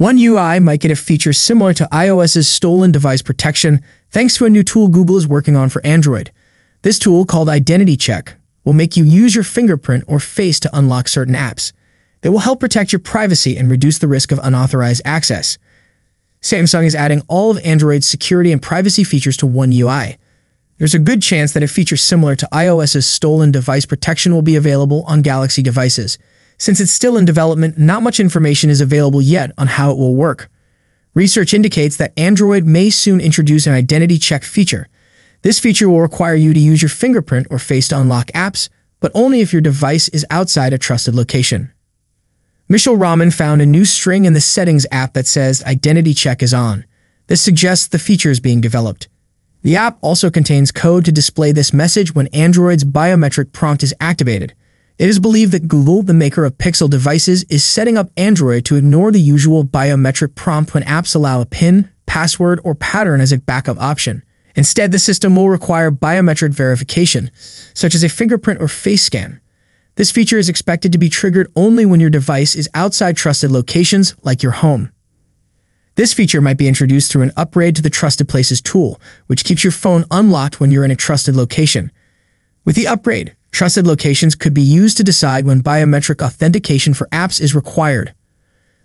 One UI might get a feature similar to iOS's stolen device protection thanks to a new tool Google is working on for Android. This tool, called Identity Check, will make you use your fingerprint or face to unlock certain apps. They will help protect your privacy and reduce the risk of unauthorized access. Samsung is adding all of Android's security and privacy features to One UI. There's a good chance that a feature similar to iOS's stolen device protection will be available on Galaxy devices. Since it's still in development, not much information is available yet on how it will work. Research indicates that Android may soon introduce an identity check feature. This feature will require you to use your fingerprint or face to unlock apps, but only if your device is outside a trusted location. Michelle Rahman found a new string in the Settings app that says Identity Check is on. This suggests the feature is being developed. The app also contains code to display this message when Android's biometric prompt is activated. It is believed that Google, the maker of Pixel devices, is setting up Android to ignore the usual biometric prompt when apps allow a PIN, password, or pattern as a backup option. Instead, the system will require biometric verification, such as a fingerprint or face scan. This feature is expected to be triggered only when your device is outside trusted locations, like your home. This feature might be introduced through an upgrade to the Trusted Places tool, which keeps your phone unlocked when you're in a trusted location. With the upgrade, trusted locations could be used to decide when biometric authentication for apps is required.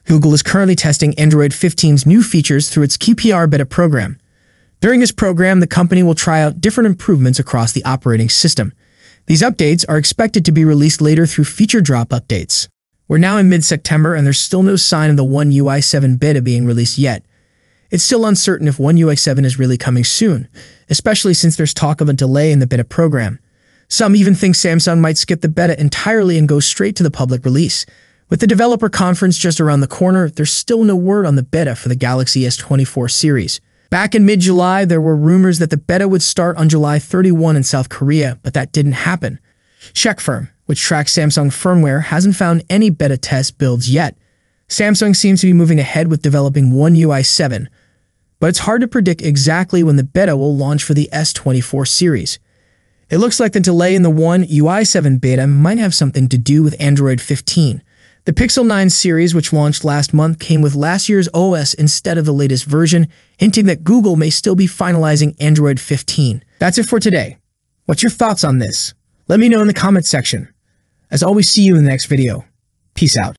Google is currently testing Android 15's new features through its QPR beta program. During this program, the company will try out different improvements across the operating system. These updates are expected to be released later through feature drop updates. We're now in mid-September and there's still no sign of the One UI 7 beta being released yet. It's still uncertain if One UI 7 is really coming soon, especially since there's talk of a delay in the beta program. Some even think Samsung might skip the beta entirely and go straight to the public release. With the developer conference just around the corner, there's still no word on the beta for the Galaxy S24 series. Back in mid-July, there were rumors that the beta would start on July 31 in South Korea, but that didn't happen. Checkfirm, which tracks Samsung firmware, hasn't found any beta test builds yet. Samsung seems to be moving ahead with developing One UI 7, but it's hard to predict exactly when the beta will launch for the S24 series. It looks like the delay in the One UI 7 beta might have something to do with Android 15. The Pixel 9 series, which launched last month, came with last year's OS instead of the latest version, hinting that Google may still be finalizing Android 15. That's it for today. What's your thoughts on this? Let me know in the comments section. As always, see you in the next video. Peace out.